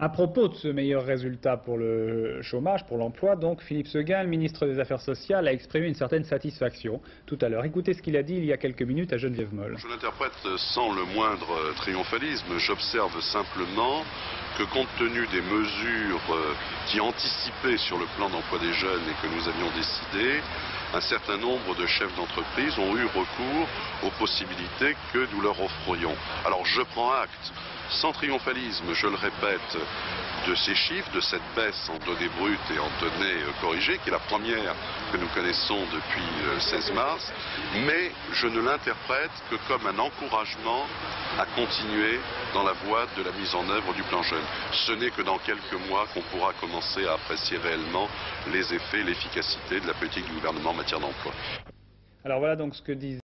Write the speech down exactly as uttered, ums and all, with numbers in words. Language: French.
À propos de ce meilleur résultat pour le chômage, pour l'emploi, donc Philippe Seguin, le ministre des Affaires sociales, a exprimé une certaine satisfaction tout à l'heure. Écoutez ce qu'il a dit il y a quelques minutes à Geneviève Molle. Je l'interprète sans le moindre triomphalisme. J'observe simplement que compte tenu des mesures qui anticipaient sur le plan d'emploi des jeunes et que nous avions décidées, un certain nombre de chefs d'entreprise ont eu recours aux possibilités que nous leur offrions. Alors je prends acte, sans triomphalisme, je le répète, de ces chiffres, de cette baisse en données brutes et en données corrigées, qui est la première que nous connaissons depuis le seize mars, mais je ne l'interprète que comme un encouragement à continuer dans la voie de la mise en œuvre du plan jeune. Ce n'est que dans quelques mois qu'on pourra commencer à apprécier réellement les effets, l'efficacité de la politique du gouvernement en matière d'emploi. Alors voilà donc ce que disent